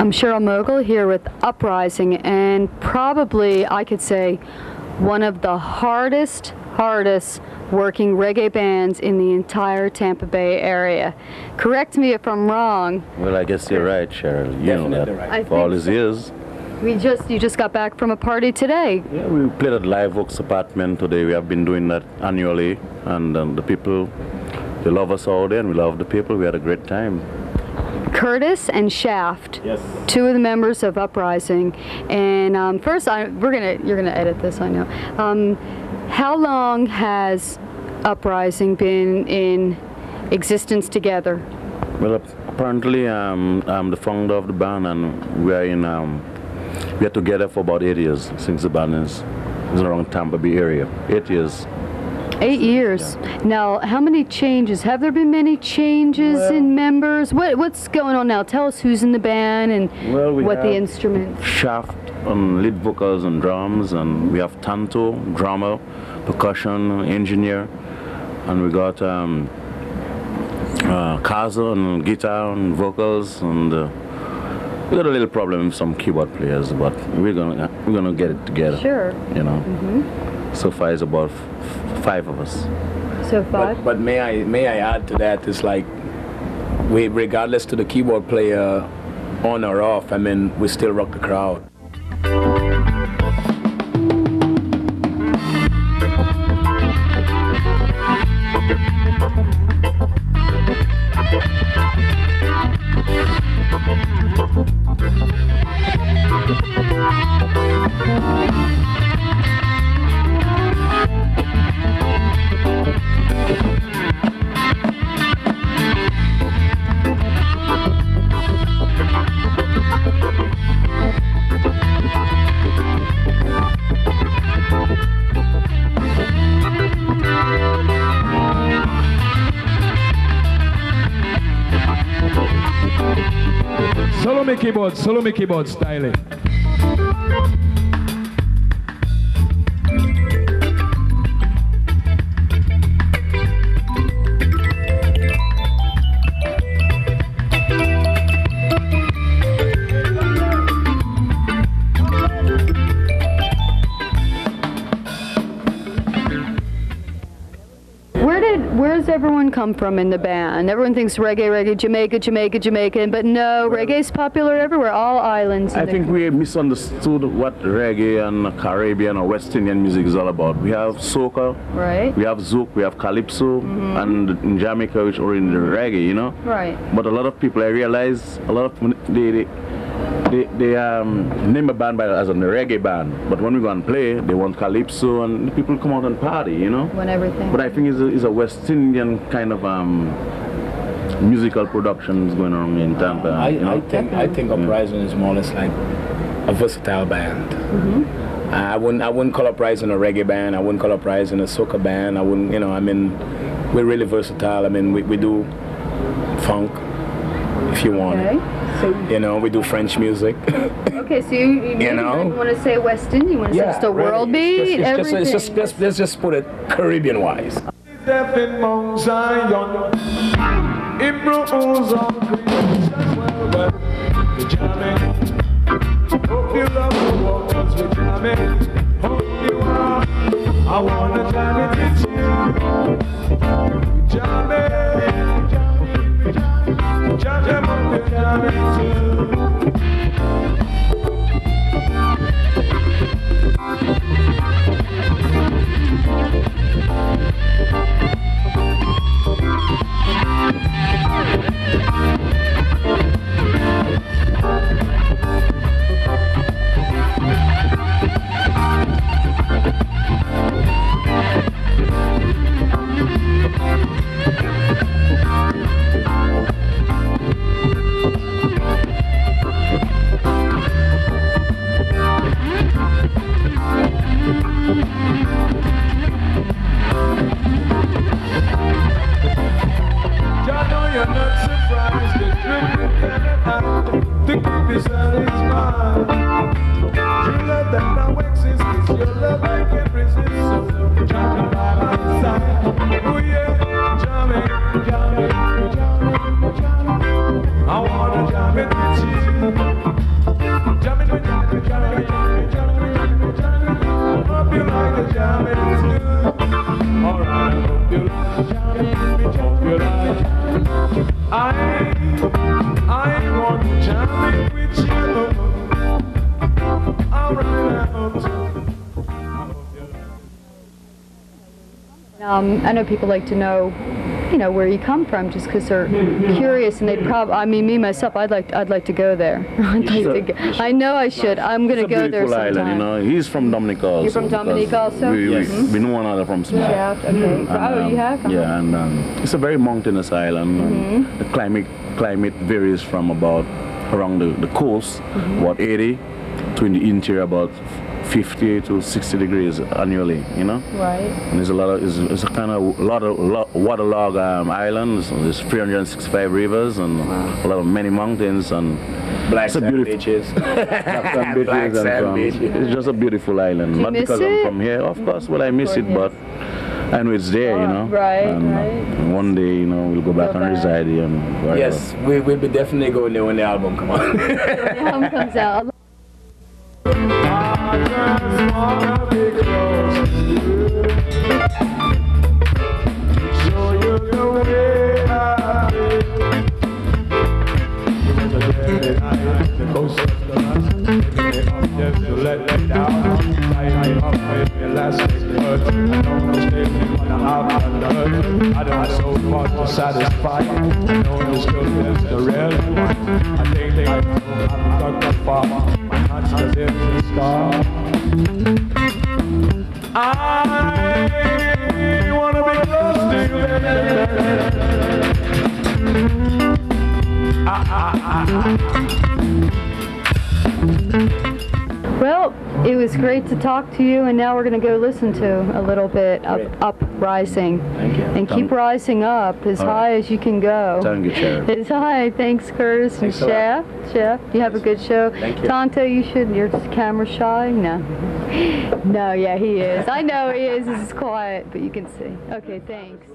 I'm Cheryl Mogul here with Uprising, and probably I could say one of the hardest working reggae bands in the entire Tampa Bay area. Correct me if I'm wrong. Well, I guess you're right, Cheryl. You definitely know that. Right. For all his years. You just got back from a party today. Yeah, we played at Live Oaks Apartment today. We have been doing that annually, and the people, they love us all there, and we love the people. We had a great time. Curtis and Shaft, yes. Two of the members of Uprising, and first, you're gonna edit this, I know. How long has Uprising been in existence together? Well, apparently, I'm the founder of the band, and we are together for about 8 years since the band is around Tampa Bay area. 8 years. 8 years. Yeah. Now, how many changes? Have there been many changes in members? What's going on now? Tell us who's in the band and what the instruments. Shaft on lead vocals and drums, and we have Tanto, drummer, percussion, engineer, and we got Caso on guitar and vocals, and we got a little problem with some keyboard players, but we're gonna get it together. Sure. You know. Mm-hmm. So far, it's about five of us. So far. But may I add to that? It's like we, regardless to the keyboard player, on or off. I mean, we still rock the crowd. Solo keyboard styling. Where's everyone come from in the band? Everyone thinks reggae, Jamaica, but no, reggae's popular everywhere, all islands. I think we misunderstood what reggae and Caribbean or West Indian music is all about. We have soca, right? We have zouk, we have calypso, and in Jamaica, which are in the reggae, you know? Right. But a lot of people, I realize, they name a band as a reggae band, but when we go and play, they want calypso, and the people come out and party, you know? Want everything. But I think it's a West Indian kind of musical production is going on in Tampa. I think Uprising is more or less like a versatile band. Mm-hmm. I wouldn't call Uprising a reggae band. I wouldn't call Uprising a soca band. I wouldn't, you know, I mean, we're really versatile. I mean, we do funk, if you want. Okay. So, you know, we do French music. Okay, so you want to say West Indian, you want to say it's the world beat, everything. Let's just put it Caribbean-wise. I want to jam it with you. I wanna jam it with you. I know people like to know, you know, where you come from, just because they're curious, and they'd probably, I mean, me, myself, I'd like to go there. I know I should. I'm going to go there sometime. Island, you know? He's from Dominica also. You're from Dominica also? We know one another from Spain. Shaft, okay. And, you have? Yeah, and it's a very mountainous island. Mm-hmm. The climate varies from about around the coast, mm-hmm. about 80, to in the interior about 50 to 60 degrees annually, you know. Right. And there's a lot of, it's a kind of waterlogged islands. There's 365 rivers and wow. a lot of many mountains and black sand beaches. Black sand beaches. It's just a beautiful island. Do you miss because it? I'm from here, of course. Well, I miss it, but I know it's there, you know. Right. And, one day, you know, we'll go back and reside here. And yes, we'll be definitely going there when the album comes out. When the album comes out. I don't have so much to satisfy. I know this girl is the real one. I think they have not got far. My conscience is a scar. I wanna be close to you. Well, it was great to talk to you, and now we're going to go listen to a little bit of Uprising. Thank you. And keep rising up as high as you can go. Thank you, Cheryl. It's high. Thanks, Curtis and Shaft. Shaft, you have a good show. Thank you. Tanto, you should. You're just camera shy. No. No, yeah, he is. I know he is. This is quiet, but you can see. Okay, thanks.